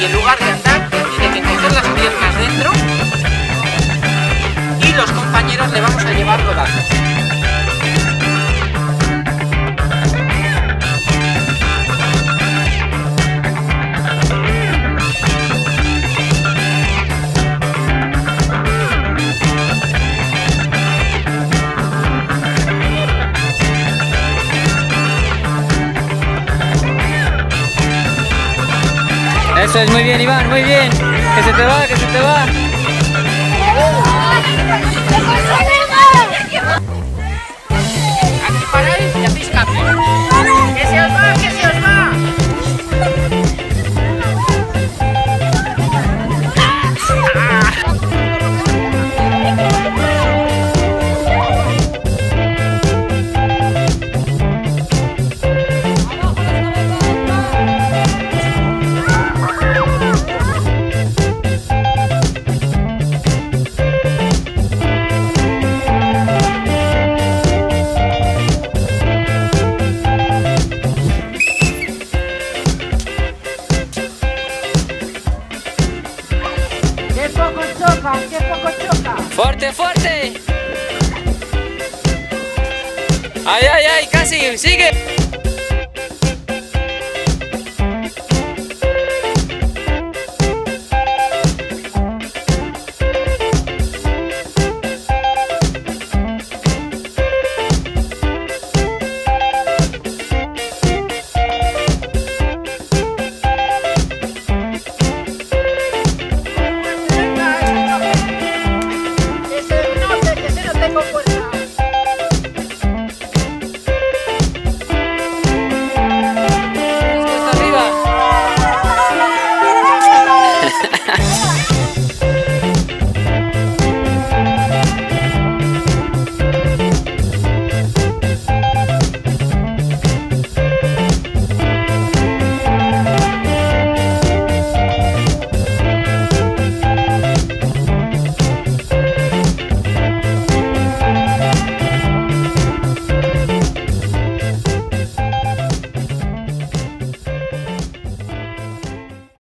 Y en lugar de andar, tiene que coger las piernas dentro y los compañeros le vamos a llevar rodando. Eso es, muy bien, Iván, muy bien. Que se te va, que se te va. Aquí paráis y hacéis cambio. ¡Que se os va, que se os va! ¡Qué poco choca! ¡Fuerte, fuerte! ¡Ay, ay, ay! ¡Casi! ¡Sigue!